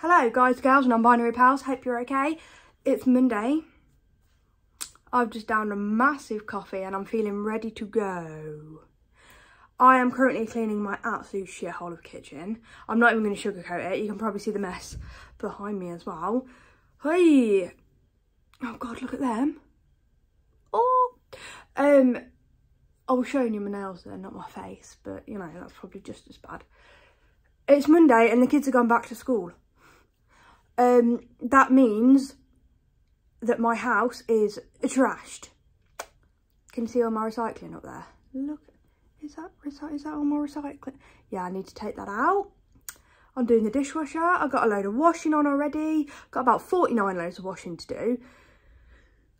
Hello guys, girls, non-binary pals, hope you're okay. It's Monday. I've just downed a massive coffee and I'm feeling ready to go. I am currently cleaning my absolute shithole of kitchen. I'm not even going to sugarcoat it. You can probably see the mess behind me as well. Hey! Oh god, look at them. Oh! I was showing you my nails there, not my face, but you know, that's probably just as bad. It's Monday and the kids are gone back to school. That means that my house is trashed. Can you see all my recycling up there? Look, is that all my recycling? Yeah, I need to take that out. I'm doing the dishwasher. I've got a load of washing on already. Got about 49 loads of washing to do.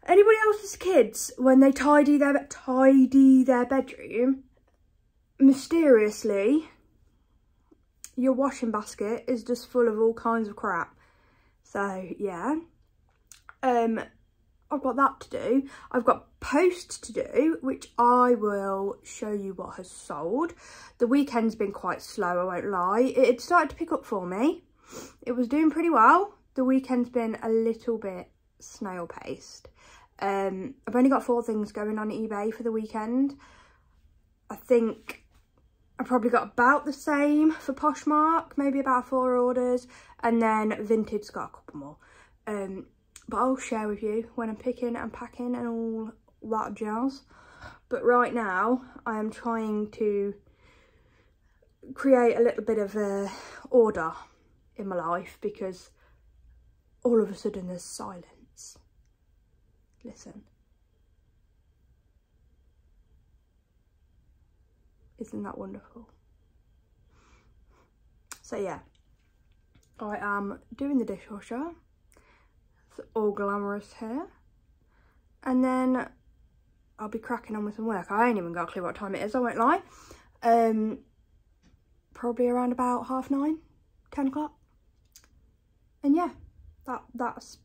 Anybody else's kids, when they tidy their bedroom, mysteriously, your washing basket is just full of all kinds of crap. So yeah. I've got that to do. I've got posts to do, which I will show you what has sold. The weekend's been quite slow, I won't lie. It had started to pick up for me. It was doing pretty well. The weekend's been a little bit snail paced. I've only got 4 things going on eBay for the weekend. I think I probably got about the same for Poshmark, maybe about 4 orders. And then Vinted's got a couple more. But I'll share with you when I'm picking and packing and all that jazz. But right now, I am trying to create a little bit of order in my life because all of a sudden there's silence. Listen. Isn't that wonderful? So yeah, I am doing the dishwasher. All glamorous here, and then I'll be cracking on with some work. I ain't even got a clue what time it is, I won't lie. Probably around about 9:30, 10 o'clock, and yeah, that's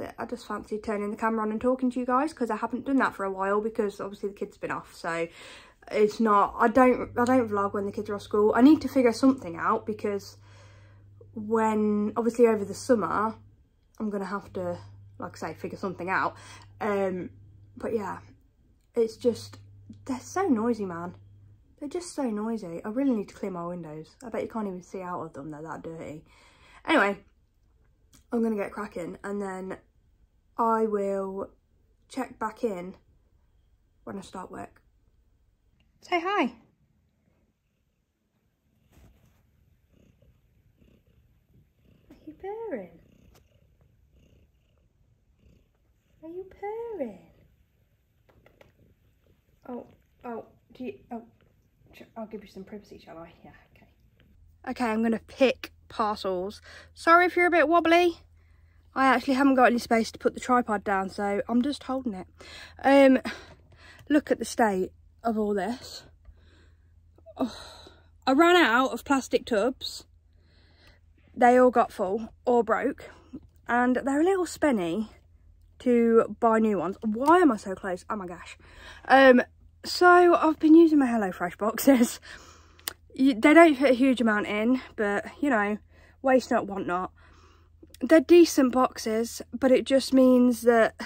it. I just fancy turning the camera on and talking to you guys because I haven't done that for a while because obviously the kids have been off, so it's not, I don't vlog when the kids are off school. I need to figure something out because when obviously over the summer I'm gonna have to, like I say, figure something out. But yeah, it's just, they're so noisy, man. They're just so noisy. I really need to clear my windows. I bet you can't even see out of them, they're that dirty. Anyway, I'm gonna get cracking and then I will check back in when I start work. Say hi. Are you purring? Are you purring? Oh, do you, oh, I'll give you some privacy, shall I? Yeah, okay. Okay, I'm gonna pick parcels. Sorry if you're a bit wobbly. I actually haven't got any space to put the tripod down, so I'm just holding it. Look at the state of all this. Oh, I ran out of plastic tubs. They all got full or broke, and they're a little spenny to buy new ones. Why am I so close? Oh my gosh. So I've been using my Hello Fresh boxes. They don't fit a huge amount in, but you know, waste not, want not. They're decent boxes, but it just means that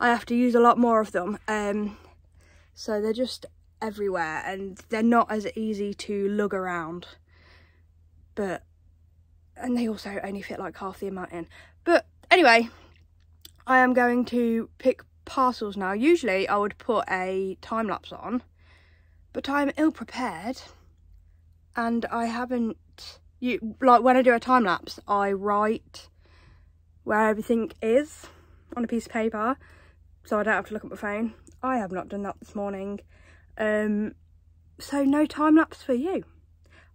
I have to use a lot more of them. So they're just everywhere and they're not as easy to lug around. And they also only fit like half the amount in. But anyway, I am going to pick parcels now. Usually I would put a time lapse on, but I'm ill prepared and I haven't, like when I do a time lapse, I write where everything is on a piece of paper so I don't have to look at my phone. I have not done that this morning. So no time lapse for you.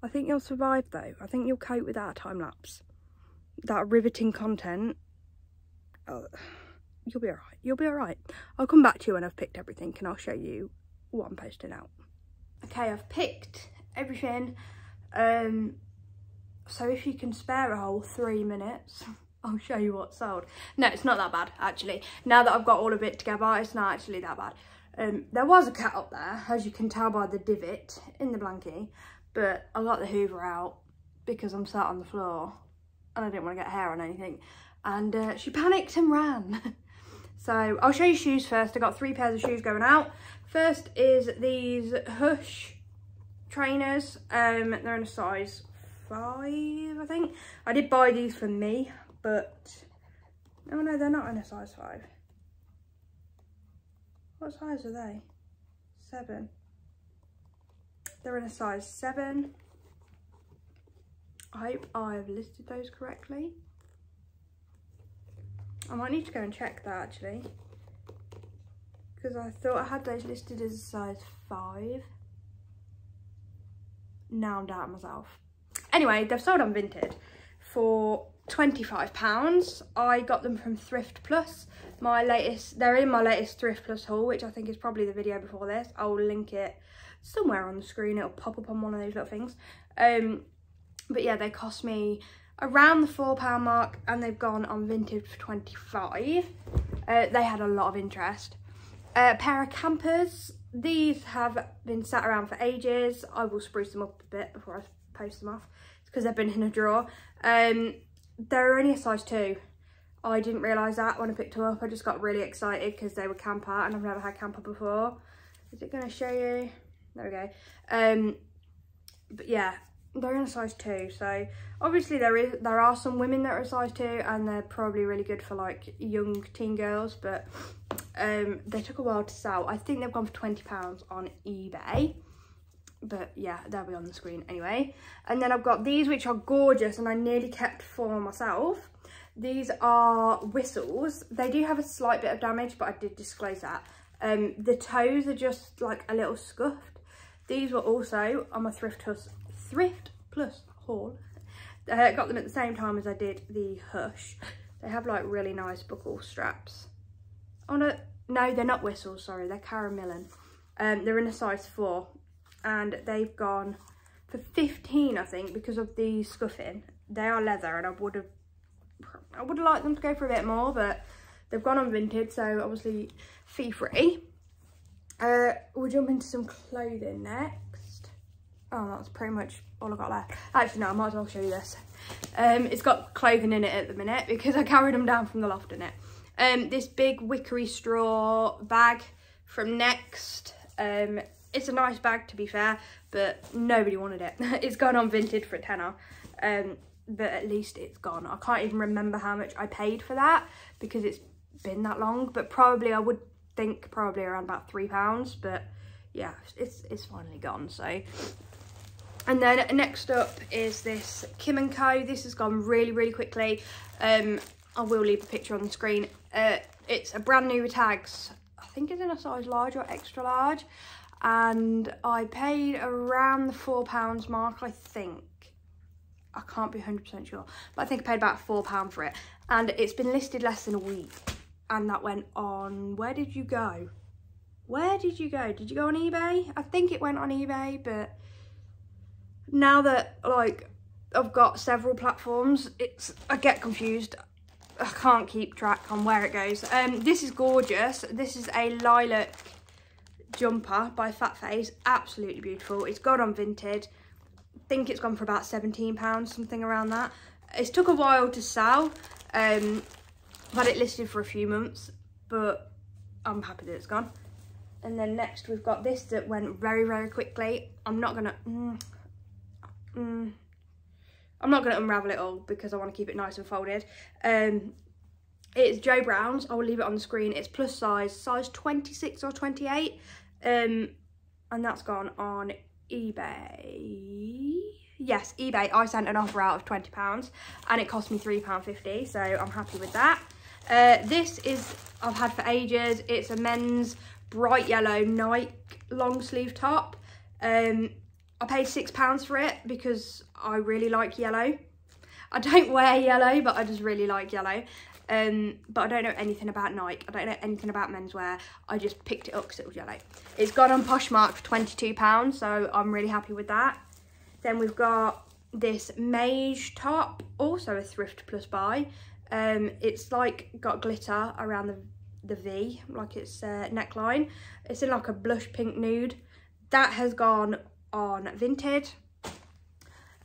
I think you'll survive though. I think you'll cope with that time lapse, that riveting content. You'll be all right. You'll be all right. I'll come back to you when I've picked everything and I'll show you what I'm posting out. Okay, I've picked everything. So if you can spare a whole 3 minutes, I'll show you what sold. No, it's not that bad, actually. Now that I've got all of it together, it's not actually that bad. There was a cat up there, as you can tell by the divot in the blankie, but I got the Hoover out because I'm sat on the floor and I didn't want to get hair on anything. And she panicked and ran. So I'll show you shoes first. I got three pairs of shoes going out. First is these Hush trainers. They're in a size 5, I think. I did buy these for me, but oh no, they're not in a size 5. What size are they? 7. They're in a size 7. I hope I've listed those correctly. I might need to go and check that actually, because I thought I had those listed as a size 5. Now I'm doubting myself. Anyway, they've sold on Vinted for £25. I got them from Thrift Plus. They're in my latest Thrift Plus haul, which I think is probably the video before this. I'll link it somewhere on the screen. It'll pop up on one of those little things. But yeah, they cost me around the £4 mark, and they've gone on Vinted for £25. They had a lot of interest. A pair of Campers. These have been sat around for ages. I will spruce them up a bit before I post them off. It's because they've been in a drawer. They're only a size 2. I didn't realise that when I picked them up. I just got really excited because they were Camper and I've never had Camper before. Is it going to show you? There we go. But yeah, they're in a size 2. So obviously there are some women that are a size 2 and they're probably really good for like young teen girls. But they took a while to sell. I think they've gone for £20 on eBay. But yeah, they'll be on the screen anyway. And then I've got these, which are gorgeous and I nearly kept for myself. These are Whistles. They do have a slight bit of damage, but I did disclose that. The toes are just like a little scuffed. These were also on my Thrift Plus haul. I got them at the same time as I did the Hush. They have like really nice buckle straps. Oh no, they're not Whistles, sorry, they're Caramellon. They're in a size 4. And they've gone for 15, I think, because of the scuffing. They are leather, and I would have liked them to go for a bit more, but they've gone on Vinted, so obviously fee free. We'll jump into some clothing next. Oh, that's pretty much all I got left. Actually, no, I might as well show you this. It's got clothing in it at the minute because I carried them down from the loft in it. This big wickery straw bag from Next. It's a nice bag, to be fair, but nobody wanted it. It's gone on Vinted for a £10, but at least it's gone. I can't even remember how much I paid for that because it's been that long, but probably, I would think, probably around about £3, but yeah, it's finally gone, so. And then next up is this Kim and Co. This has gone really, really quickly. I will leave a picture on the screen. It's a brand new with tags. I think it's in a size large or extra large. And I paid around the £4 mark, I think. I can't be 100% sure, but I think I paid about £4 for it. And it's been listed less than a week. And that went on, where did you go? Where did you go? Did you go on eBay? I think it went on eBay, but now that like I've got several platforms, I get confused. I can't keep track on where it goes. This is gorgeous. This is a lilac jumper by Fat Face, absolutely beautiful. It's gone on Vinted. I think it's gone for about £17, something around that. It's took a while to sell. I've had it listed for a few months, but I'm happy that it's gone. And then next we've got this that went very, very quickly. I'm not gonna unravel it all because I want to keep it nice and folded. It's Jo Brown's. I will leave it on the screen. It's plus size, size 26 or 28. And that's gone on eBay. Yes, eBay. I sent an offer out of £20 and it cost me £3.50, so I'm happy with that. This is, I've had for ages. It's a men's bright yellow Nike long sleeve top. I paid £6 for it because I really like yellow. I don't wear yellow, but I just really like yellow. But I don't know anything about Nike. I don't know anything about menswear. I just picked it up because it was yellow. It's gone on Poshmark for £22, so I'm really happy with that. Then we've got this mage top, also a Thrift Plus buy. It's like got glitter around the V, like it's neckline. It's in like a blush pink nude. That has gone on Vinted.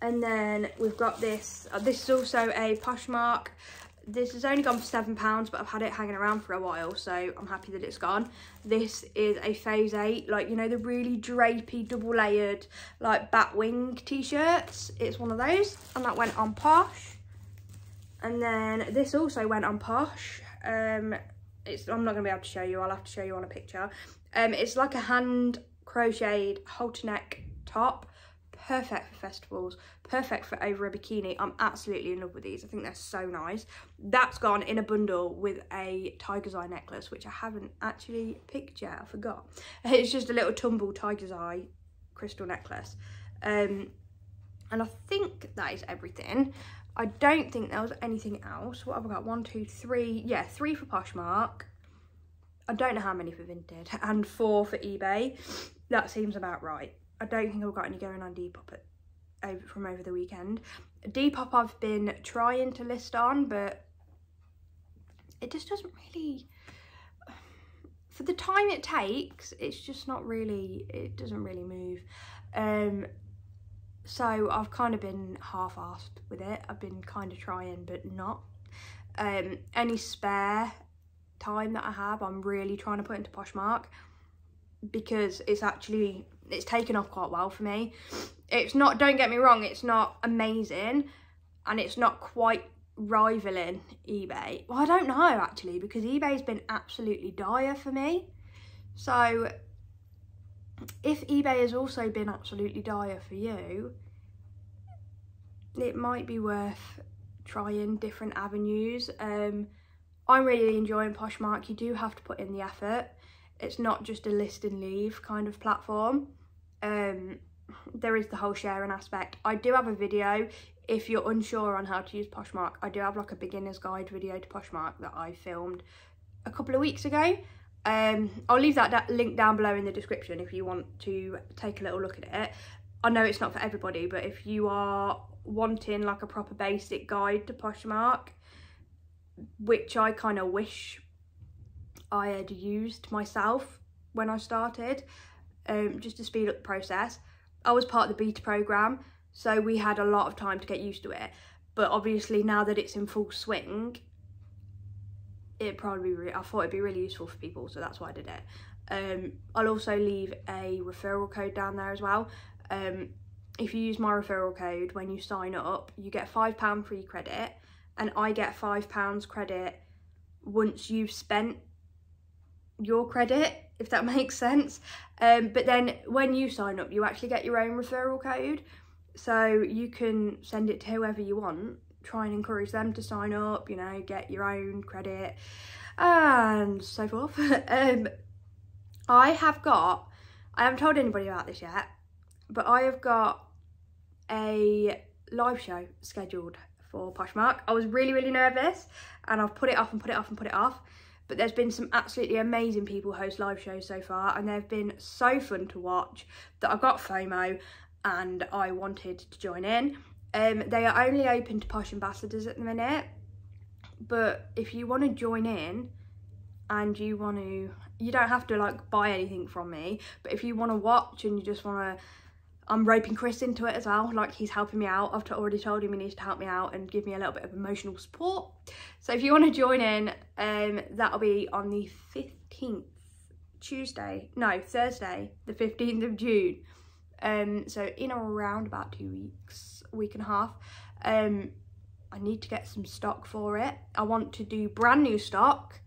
And then we've got this. This is also a Poshmark. This has only gone for £7, but I've had it hanging around for a while, so I'm happy that it's gone. This is a Phase 8, like, you know, the really drapey, double-layered, like, bat wing t-shirts. It's one of those, and that went on Posh. And then this also went on Posh. I'm not going to be able to show you. I'll have to show you on a picture. It's like a hand-crocheted halter neck top. Perfect for festivals, perfect for over a bikini. I'm absolutely in love with these. I think they're so nice. That's gone in a bundle with a tiger's eye necklace, which I haven't actually picked yet. I forgot. It's just a little tumble tiger's eye crystal necklace. And I think that is everything. I don't think there was anything else. What have I got? 1, 2, 3. Yeah, 3 for Poshmark. I don't know how many for Vinted, and 4 for eBay. That seems about right. I don't think I've got any going on Depop from over the weekend. Depop I've been trying to list on, but it just doesn't really, for the time it takes, it's just not really, it doesn't really move. So I've kind of been half-assed with it. I've been kind of trying, but not. Any spare time that I have, I'm really trying to put into Poshmark, because it's actually, it's taken off quite well for me. It's not, don't get me wrong, it's not amazing, and it's not quite rivaling eBay. Well, I don't know actually, because eBay's been absolutely dire for me. So if eBay has also been absolutely dire for you, it might be worth trying different avenues. I'm really enjoying Poshmark. You do have to put in the effort. It's not just a list and leave kind of platform. There is the whole sharing aspect. I do have a video, if you're unsure on how to use Poshmark, I do have like a beginner's guide video to Poshmark that I filmed a couple of weeks ago. I'll leave that link down below in the description if you want to take a little look at it. I know it's not for everybody, but if you are wanting like a proper basic guide to Poshmark, which I kind of wish I had used myself when I started, just to speed up the process. I was part of the beta program, so we had a lot of time to get used to it, but obviously now that it's in full swing, it probably, I thought it'd be really useful for people, so that's why I did it. I'll also leave a referral code down there as well. If you use my referral code when you sign up, you get £5 free credit, and I get £5 credit once you've spent your credit, if that makes sense. But then when you sign up, you actually get your own referral code, so you can send it to whoever you want, try and encourage them to sign up, you know, get your own credit and so forth. I haven't told anybody about this yet, but I have got a live show scheduled for Poshmark. I was really nervous, and I've put it off and put it off and put it off, but there's been some absolutely amazing people host live shows so far, and they've been so fun to watch that I got FOMO and I wanted to join in. They are only open to Posh ambassadors at the minute, but if you want to join in and you want to, you don't have to like buy anything from me, but if you want to watch and you just want to, I'm roping Chris into it as well, like he's helping me out. I've already told him he needs to help me out and give me a little bit of emotional support. So if you want to join in, that'll be on the 15th, Thursday, the 15th of June. So in around about 2 weeks, week and a half. I need to get some stock for it. I want to do brand new stock,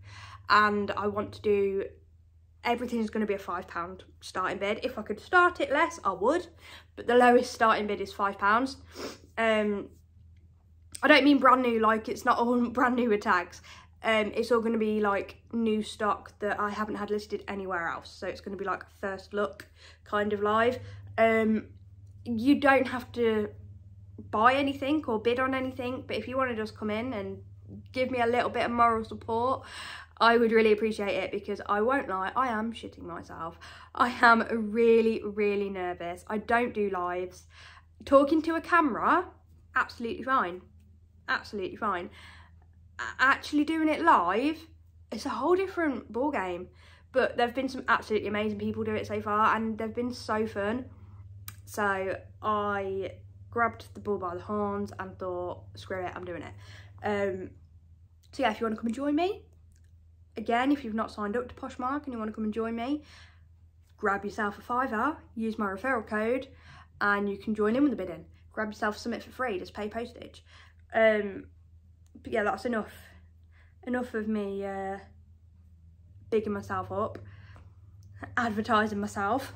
and I want to do, everything's going to be a £5 starting bid. If I could start it less, I would, but the lowest starting bid is £5. I don't mean brand new, like it's not all brand new with tags. It's all going to be like new stock that I haven't had listed anywhere else, so it's going to be like first look kind of live. You don't have to buy anything or bid on anything, but if you want to just come in and give me a little bit of moral support, I would really appreciate it, because I won't lie, I am shitting myself. I am really nervous. I don't do lives. Talking to a camera, absolutely fine. Absolutely fine. Actually doing it live, it's a whole different ball game. But there've been some absolutely amazing people do it so far, and they've been so fun. So I grabbed the bull by the horns and thought, screw it, I'm doing it. So yeah, if you want to come and join me, again, if you've not signed up to Poshmark and you want to come and join me, grab yourself a £5, use my referral code, and you can join in with the bidding. Grab yourself something for free, just pay postage. But yeah, that's enough of me bigging myself up, advertising myself.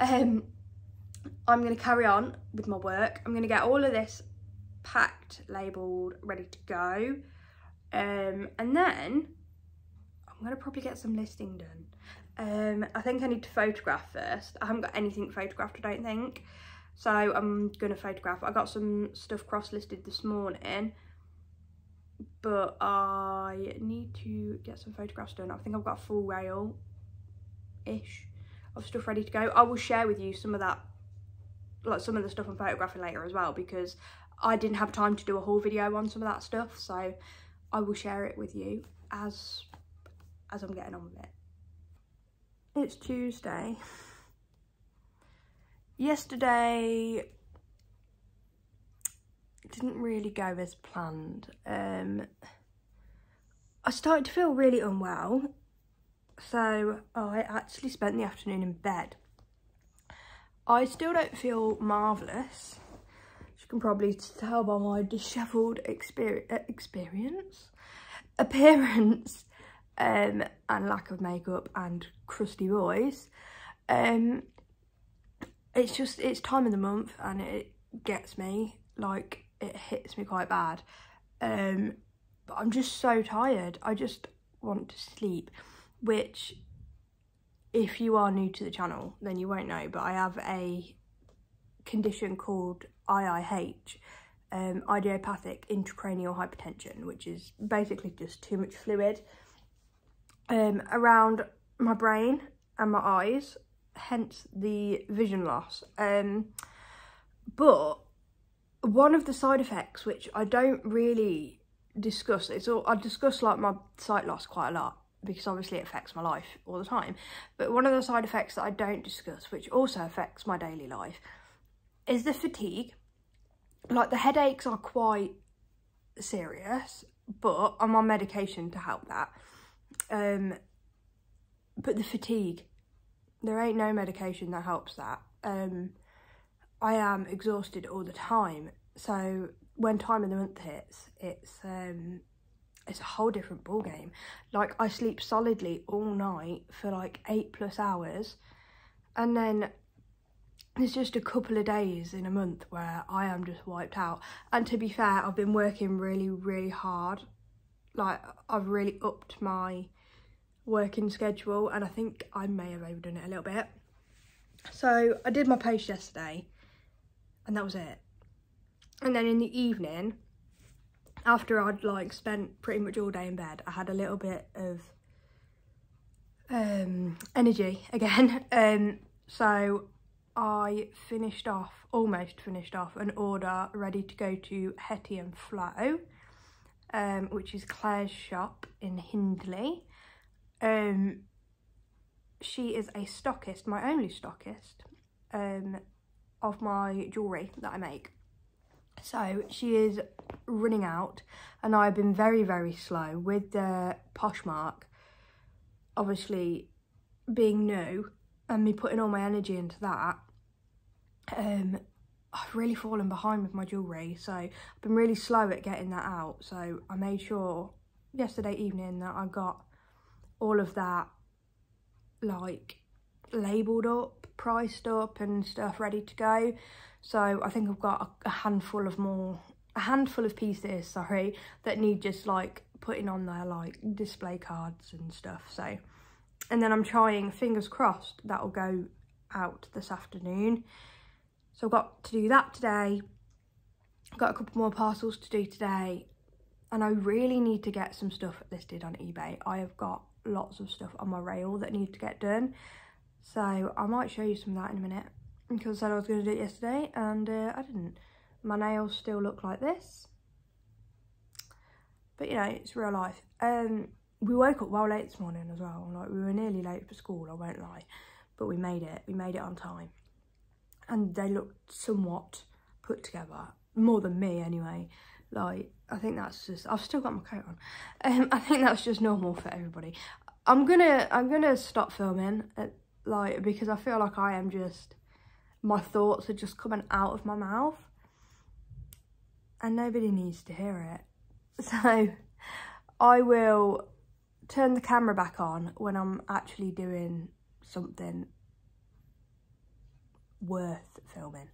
I'm going to carry on with my work. I'm going to get all of this packed, labelled, ready to go. And then I'm going to probably get some listing done. I think I need to photograph first. I haven't got anything photographed, I don't think. So I'm going to photograph. I got some stuff cross-listed this morning, but I need to get some photographs done. I think I've got a full rail-ish of stuff ready to go. I will share with you some of that, like some of the stuff I'm photographing later as well, because I didn't have time to do a haul video on some of that stuff. So I will share it with you as I'm getting on with it. It's Tuesday. Yesterday didn't really go as planned. I started to feel really unwell, so I actually spent the afternoon in bed. I still don't feel marvellous, as you can probably tell by my dishevelled appearance, and lack of makeup and crusty voice. It's just, it's time of the month and it gets me, like, it hits me quite bad. But I'm just so tired. I just want to sleep, which, if you are new to the channel, then you won't know, but I have a condition called IIH, idiopathic intracranial hypertension, which is basically just too much fluid around my brain and my eyes, hence the vision loss. But one of the side effects, which I don't really discuss, I discuss like my sight loss quite a lot, because obviously it affects my life all the time. But one of the side effects that I don't discuss, which also affects my daily life, is the fatigue. Like, the headaches are quite serious, but I'm on medication to help that. But the fatigue, there ain't no medication that helps that. I am exhausted all the time. So when time of the month hits, it's a whole different ball game. Like, I sleep solidly all night for like 8+ hours, and then there's just a couple of days in a month where I am just wiped out. And to be fair, I've been working really hard. Like, I've really upped my working schedule, and I think I may have overdone it a little bit. So I did my post yesterday and that was it. And then in the evening, after I'd like spent pretty much all day in bed, I had a little bit of energy again. So I almost finished off an order ready to go to Hetty and Flo, which is Claire's shop in Hindley. She is a stockist, my only stockist, of my jewellery that I make. So she is running out, and I've been very slow with the Poshmark, obviously being new and me putting all my energy into that. I've really fallen behind with my jewellery, so I've been really slow at getting that out. So I made sure yesterday evening that I got all of that, like, labelled up, priced up and stuff, ready to go. So I think I've got a handful of pieces, sorry, that need just like putting on their like display cards and stuff. So, and then I'm trying, fingers crossed, that'll go out this afternoon. So I've got to do that today. I've got a couple more parcels to do today, and I really need to get some stuff listed on eBay. I have got lots of stuff on my rail that need to get done. So I might show you some of that in a minute, because I said I was going to do it yesterday and I didn't. My nails still look like this, but you know, it's real life. We woke up well late this morning as well. Like, we were nearly late for school, I won't lie, but we made it on time, and they looked somewhat put together, more than me anyway. Like, I think that's just, I've still got my coat on. I think that's just normal for everybody. I'm gonna stop filming, like, because I feel like I am just, my thoughts are just coming out of my mouth and nobody needs to hear it. So I will turn the camera back on when I'm actually doing something worth filming.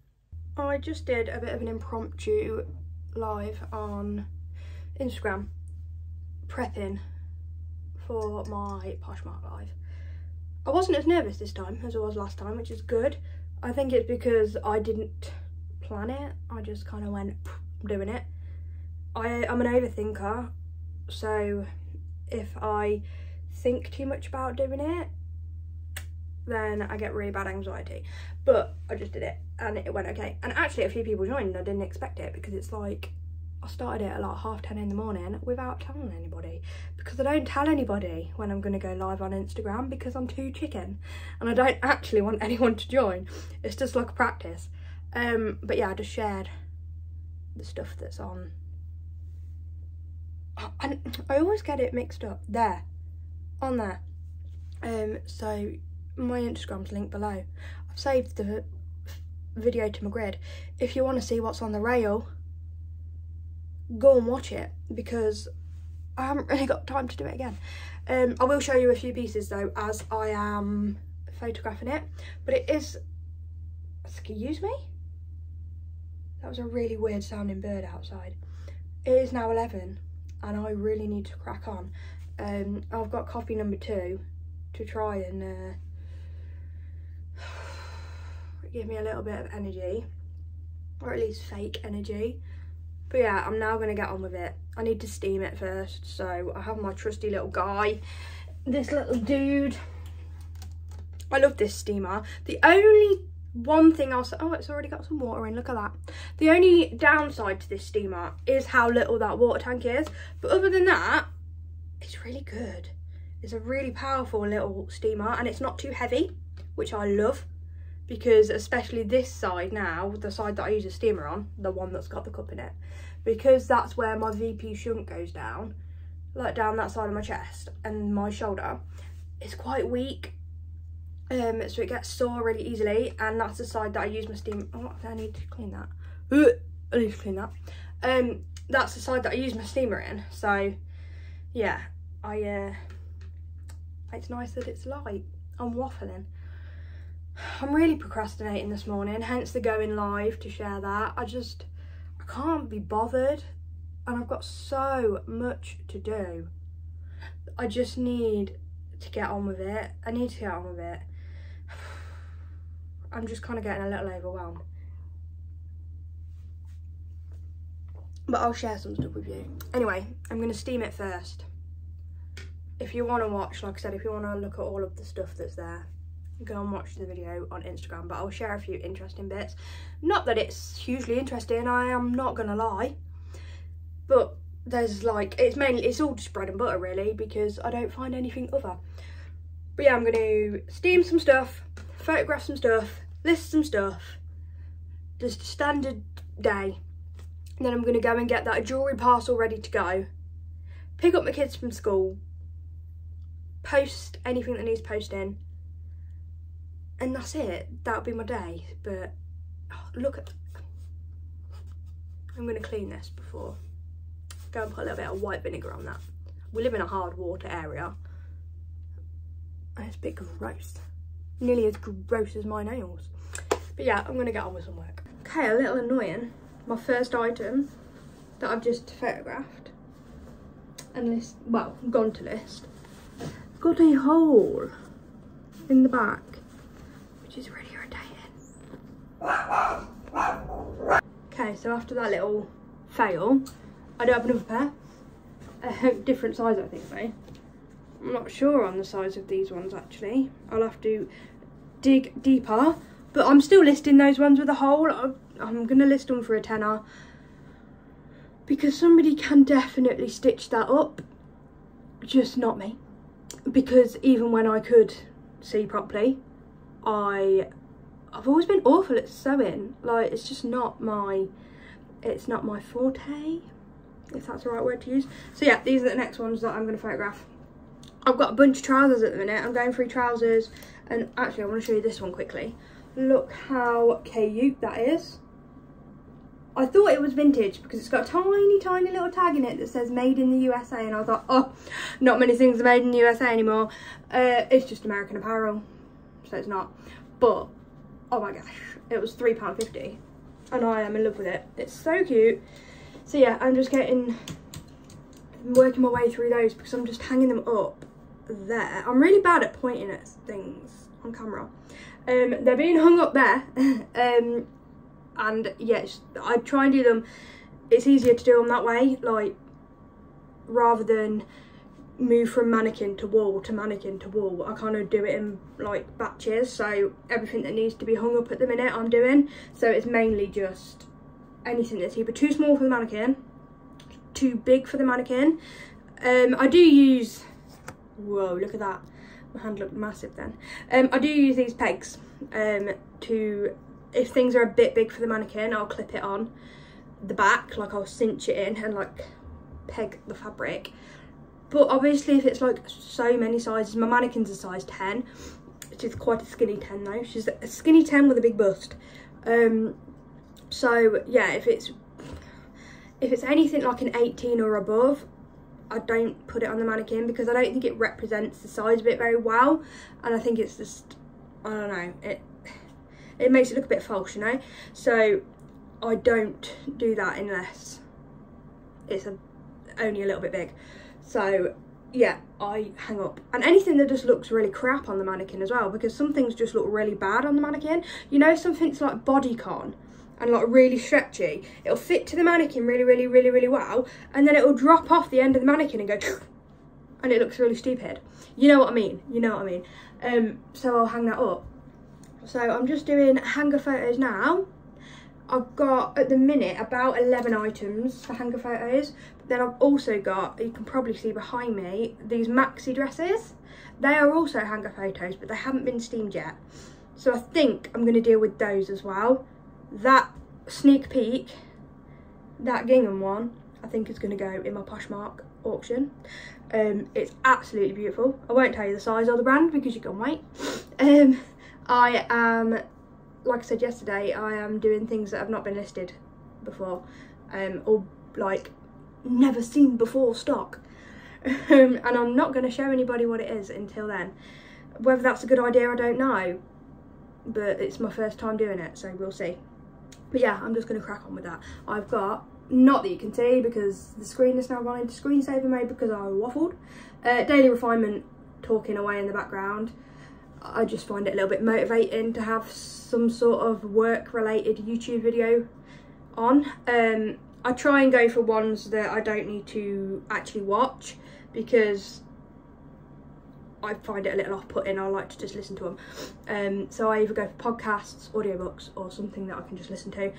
I just did a bit of an impromptu live on Instagram, prepping for my Poshmark live. I wasn't as nervous this time as I was last time, which is good. I think it's because I didn't plan it. I just kind of went doing it. I'm an overthinker, so if I think too much about doing it, then I get really bad anxiety. But I just did it and it went okay. And actually a few people joined and I didn't expect it, because it's like, I started it at like 10:30 in the morning without telling anybody, because I don't tell anybody when I'm going to go live on Instagram, because I'm too chicken and I don't actually want anyone to join. It's just like a practice. But yeah, I just shared the stuff that's on. I always get it mixed up. There. On there. So my Instagram's linked below. I've saved the video to my grid. If you want to see what's on the rail, go and watch it, because I haven't really got time to do it again. I will show you a few pieces though as I am photographing it. But it is, excuse me, that was a really weird sounding bird outside. It is now 11 and I really need to crack on. I've got coffee number 2 to try and give me a little bit of energy, or at least fake energy. But yeah, I'm now going to get on with it. I need to steam it first, so I have my trusty little guy, this little dude. I love this steamer. The only one thing I'll say, oh, it's already got some water in, look at that. The only downside to this steamer is how little that water tank is, but other than that, it's really good. It's a really powerful little steamer and it's not too heavy, which I love, because especially this side now, the side that I use a steamer on, the one that's got the cup in it, because that's where my VP shunt goes down, like down that side of my chest and my shoulder. It's quite weak, so it gets sore really easily, and that's the side that I use my steamer. Oh, I need to clean that. I need to clean that. That's the side that I use my steamer in, so yeah, it's nice that it's light. I'm waffling. I'm really procrastinating this morning, hence the going live to share that. I can't be bothered and I've got so much to do. I just need to get on with it. I'm just kind of getting a little overwhelmed. But I'll share some stuff with you. Anyway, I'm going to steam it first. If you want to watch, like I said, if you want to look at all of the stuff that's there, go and watch the video on Instagram, but I'll share a few interesting bits. Not that it's hugely interesting, I am not gonna lie, but there's like, it's all just bread and butter really, because I don't find anything other. But yeah, I'm gonna steam some stuff, photograph some stuff, list some stuff, just a standard day, and then I'm gonna go and get that jewelry parcel ready to go, pick up my kids from school, post anything that needs posting, and that's it. That'll be my day. But oh, look at, I'm going to clean this before, go and put a little bit of white vinegar on that. We live in a hard water area and it's a bit gross, nearly as gross as my nails. But yeah, I'm going to get on with some work. Okay, a little annoying, my first item that I've just photographed and list, well, gone to list, got a hole in the back, which is really irritating. Okay, so after that little fail, I do have another pair. I hope different size, I think, though. I'm not sure on the size of these ones, actually. I'll have to dig deeper, but I'm still listing those ones with a hole. I'm going to list them for a £10, because somebody can definitely stitch that up, just not me. Because even when I could see properly, I I've always been awful at sewing. Like, it's just not my, it's not my forte, if that's the right word to use. So yeah, these are the next ones that I'm going to photograph. I've got a bunch of trousers at the minute. I'm going through trousers, and actually I want to show you this one quickly. Look how cute that is. I thought it was vintage because it's got a tiny, tiny little tag in it that says made in the USA, and I thought, oh, not many things are made in the USA anymore. It's just American Apparel, so it's not. But, oh my gosh, it was £3.50, and I am in love with it. It's so cute. So yeah, I'm just getting, working my way through those because I'm just hanging them up there. I'm really bad at pointing at things on camera. They're being hung up there. And yes, yeah, I try and do them, it's easier to do them that way, like rather than move from mannequin to wall to mannequin to wall. I kind of do it in like batches, so everything that needs to be hung up at the minute I'm doing. So it's mainly just anything that's either too small for the mannequin, too big for the mannequin. I do use, whoa, look at that, my hand looked massive then. I do use these pegs to, if things are a bit big for the mannequin, I'll clip it on the back, like I'll cinch it in and like peg the fabric. But obviously if it's like so many sizes, my mannequin's a size 10, which is quite a skinny 10 though. She's a skinny 10 with a big bust. So yeah, if it's anything like an 18 or above, I don't put it on the mannequin because I don't think it represents the size of it very well. And I think it's just, I don't know, it makes it look a bit false, you know. So I don't do that unless it's only a little bit big. So yeah, I hang up, and anything that just looks really crap on the mannequin as well, because some things just look really bad on the mannequin, you know. Something's like bodycon and like really stretchy, it'll fit to the mannequin really really really really well, and then it'll drop off the end of the mannequin and go and it looks really stupid, you know what I mean, you know what I mean. So I'll hang that up. So I'm just doing hanger photos now. I've got at the minute about 11 items for hanger photos. But then I've also got, you can probably see behind me, these maxi dresses. They are also hanger photos, but they haven't been steamed yet. So I think I'm going to deal with those as well. That sneak peek, that gingham one, I think is going to go in my Poshmark auction. It's absolutely beautiful. I won't tell you the size or the brand because you can wait. I am, like I said yesterday, I am doing things that have not been listed before, or like never seen before stock. And I'm not going to show anybody what it is until then. Whether that's a good idea, I don't know, but it's my first time doing it, so we'll see. But yeah, I'm just going to crack on with that. I've got, not that you can see because the screen is now gone into screensaver mode because I waffled, Daily Refinement talking away in the background. I just find it a little bit motivating to have some sort of work related YouTube video on. I try and go for ones that I don't need to actually watch because I find it a little off-putting. I like to just listen to them. So I either go for podcasts, audiobooks, or something that I can just listen to.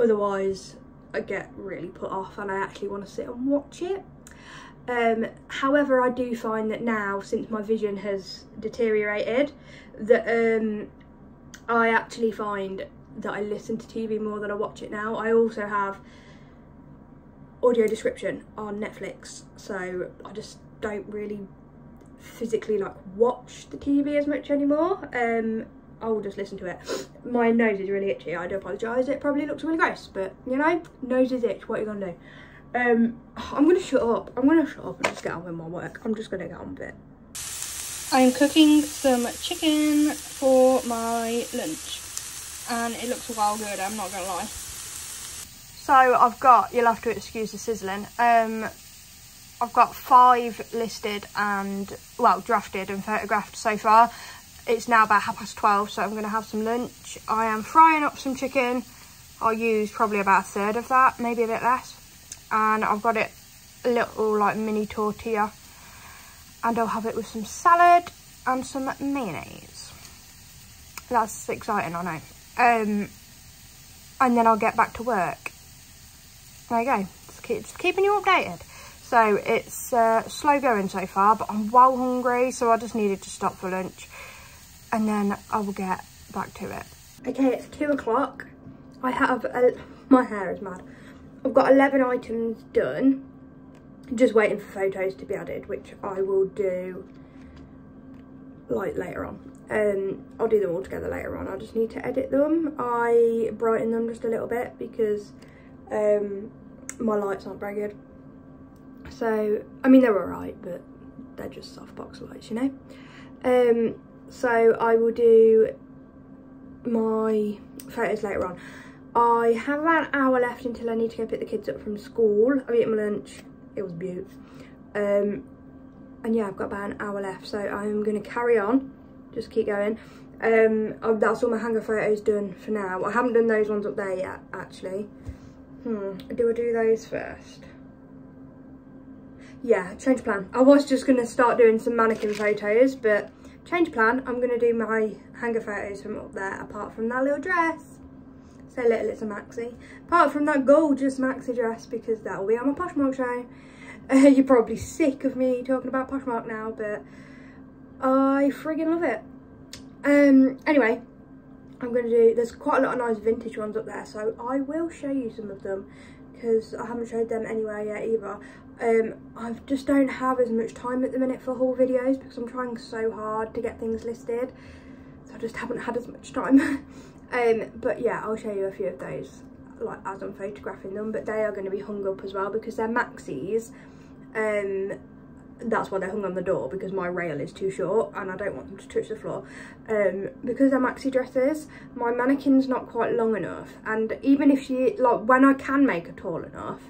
Otherwise I get really put off and I actually want to sit and watch it. However, I do find that now, since my vision has deteriorated, that I actually find that I listen to TV more than I watch it now. I also have audio description on Netflix, so I just don't really physically like watch the TV as much anymore. I'll just listen to it. My nose is really itchy, I do apologise, it probably looks really gross, but you know, nose is itch, what are you gonna do? I'm gonna shut up. I'm gonna shut up and just get on with my work. I'm just gonna get on with it. I'm cooking some chicken for my lunch and it looks well good, I'm not gonna lie. So I've got, you'll have to excuse the sizzling, I've got 5 listed and, well, drafted and photographed so far. It's now about 12:30, so I'm gonna have some lunch. I am frying up some chicken. I'll use probably about a third of that, maybe a bit less. And I've got it a little like mini tortilla, and I'll have it with some salad and some mayonnaise. That's exciting, I know. And then I'll get back to work. There you go, just keeping you updated. So it's slow going so far, but I'm well hungry, so I just needed to stop for lunch, and then I will get back to it. Okay, it's 2 o'clock. I have, my hair is mad. I've got 11 items done. Just waiting for photos to be added, which I will do like later on. I'll do them all together later on. I just need to edit them. I brighten them just a little bit because my lights aren't very good. So, I mean, they're alright, but they're just softbox lights, you know? So I will do my photos later on. I have about an hour left until I need to go pick the kids up from school. I've eaten my lunch. It was beautiful. And yeah, I've got about an hour left, so I'm going to carry on. Just keep going. That's all my hanger photos done for now. I haven't done those ones up there yet, actually. Do I do those first? Yeah, change plan. I was just going to start doing some mannequin photos, but change plan. I'm going to do my hanger photos from up there, apart from that little dress. So little, it's a maxi. Apart from that gorgeous maxi dress, because that will be on my Poshmark show. You're probably sick of me talking about Poshmark now, but I friggin' love it. Anyway, I'm going to do... There's quite a lot of nice vintage ones up there, so I will show you some of them, because I haven't showed them anywhere yet either. I just don't have as much time at the minute for haul videos, because I'm trying so hard to get things listed. So I just haven't had as much time. But yeah, I'll show you a few of those, like, as I'm photographing them, but they are going to be hung up as well because they're maxis. That's why they're hung on the door, because my rail is too short and I don't want them to touch the floor. Because they're maxi dresses, my mannequin's not quite long enough, and even if she, like, when I can make her tall enough,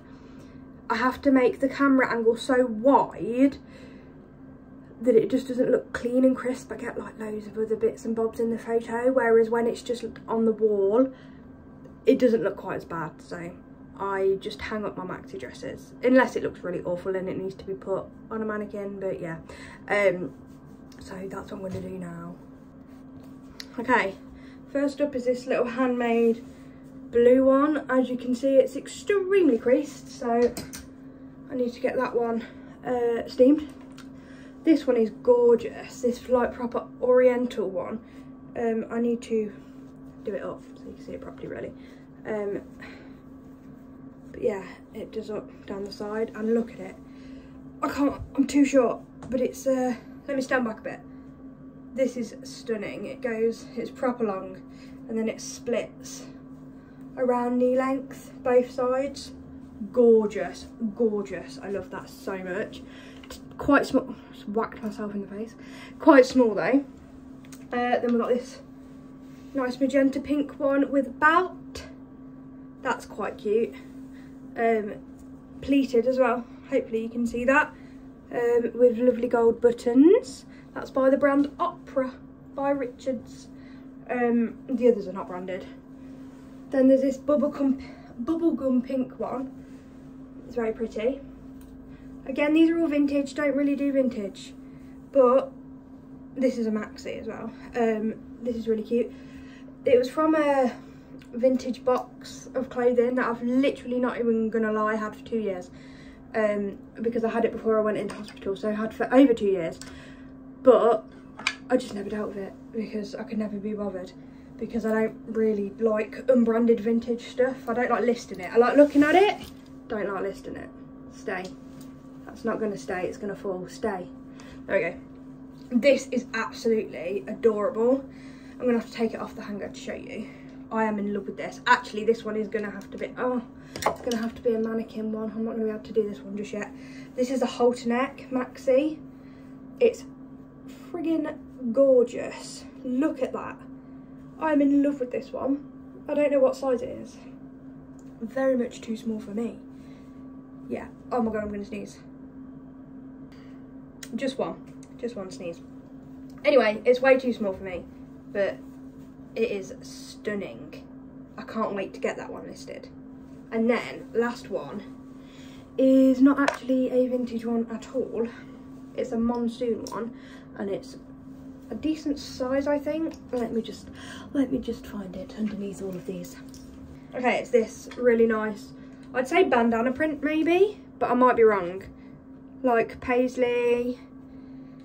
I have to make the camera angle so wide that it just doesn't look clean and crisp. I get like loads of other bits and bobs in the photo, whereas when it's just on the wall, it doesn't look quite as bad. So I just hang up my maxi dresses, unless it looks really awful and it needs to be put on a mannequin, but yeah. So that's what I'm going to do now. Okay, first up is this little handmade blue one. As you can see, it's extremely creased, so I need to get that one steamed. This one is gorgeous, this like proper oriental one. I need to do it up so you can see it properly, really. But yeah, it does up down the side, and look at it. I can't, I'm too short, but it's, let me stand back a bit. This is stunning. It goes, it's proper long, and then it splits around knee length, both sides. Gorgeous, gorgeous. I love that so much. Quite small, just whacked myself in the face. Quite small though. Then we've got this nice magenta pink one with a belt. That's quite cute. Pleated as well, hopefully you can see that. With lovely gold buttons. That's by the brand Opera by Richards. The others are not branded. Then there's this bubblegum pink one. It's very pretty. Again, these are all vintage, don't really do vintage, but this is a maxi as well. This is really cute. It was from a vintage box of clothing that I've literally, not even gonna lie, had for 2 years, because I had it before I went into hospital, so I had for over 2 years, but I just never dealt with it because I could never be bothered, because I don't really like unbranded vintage stuff. I don't like listing it. I like looking at it, don't like listing it. Stay. It's not going to stay, it's going to fall. Stay. There we go. This is absolutely adorable. I'm going to have to take it off the hanger to show you. I am in love with this. Actually, this one is going to have to be... Oh, it's going to have to be a mannequin one. I'm not going to be able to do this one just yet. This is a halter neck maxi. It's friggin' gorgeous. Look at that. I'm in love with this one. I don't know what size it is. Very much too small for me. Yeah. Oh my God, I'm going to sneeze. Just one sneeze. Anyway, it's way too small for me, but it is stunning. I can't wait to get that one listed. And then last one is not actually a vintage one at all. It's a Monsoon one, and it's a decent size, I think. Let me just find it underneath all of these. Okay, it's this really nice, I'd say bandana print maybe, but I might be wrong. Like paisley,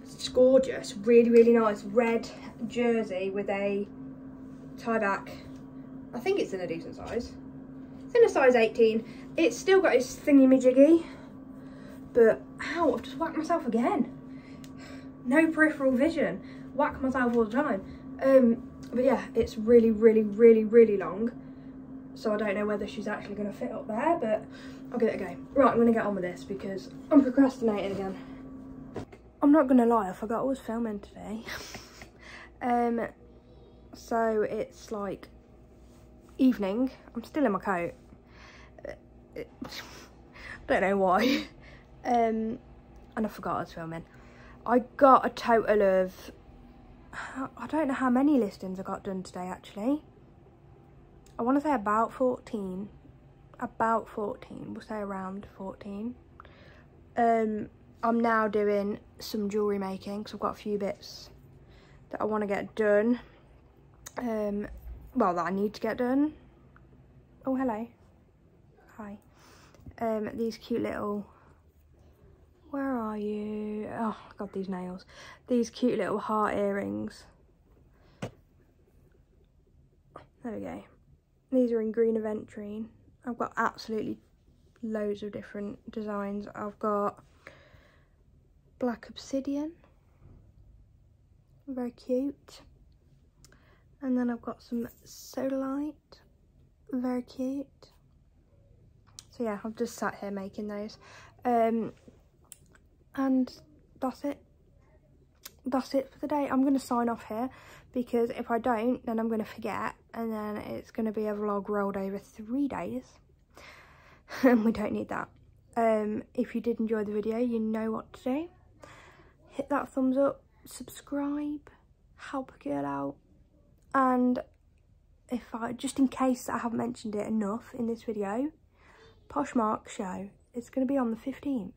it's gorgeous, really nice red jersey with a tie back. I think it's in a decent size. It's in a size 18. It's still got its thingy-majiggy, but ow, I've just whacked myself again. No peripheral vision. Whack myself all the time. But yeah, it's really, really, really, really long. So I don't know whether she's actually going to fit up there, but I'll give it a go. Right, I'm going to get on with this because I'm procrastinating again. I'm not going to lie, I forgot I was filming today. So it's like evening. I'm still in my coat. I don't know why. And I forgot I was filming. I got a total of, I don't know how many listings I got done today actually. I want to say about 14. About 14. We'll say around 14. I'm now doing some jewellery making because I've got a few bits that I want to get done. Well, that I need to get done. Oh, hello. Hi. These cute little... Where are you? Oh, God, these nails. These cute little heart earrings. There we go. These are in green aventurine. I've got absolutely loads of different designs. I've got black obsidian. Very cute. And then I've got some sodalite. Very cute. So yeah, I've just sat here making those. And that's it. That's it for the day. I'm going to sign off here because if I don't, then I'm going to forget. And then it's going to be a vlog rolled over 3 days. And we don't need that. If you did enjoy the video, you know what to do. Hit that thumbs up. Subscribe. Help a girl out. And if I, just in case I haven't mentioned it enough in this video, Poshmark show. It's going to be on the 15th.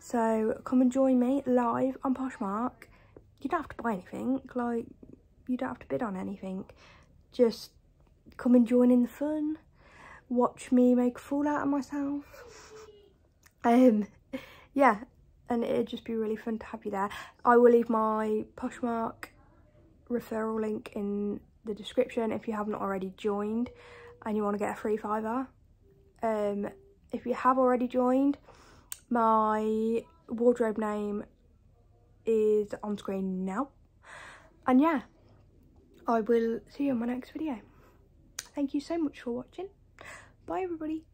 So come and join me live on Poshmark. You don't have to buy anything. Like, you don't have to bid on anything. Just come and join in the fun. Watch me make a fool out of myself. Yeah, and it'd just be really fun to have you there. I will leave my Poshmark referral link in the description if you haven't already joined and you want to get a free £5. If you have already joined, my wardrobe name is on screen now. And yeah, I will see you in my next video. Thank you so much for watching. Bye everybody.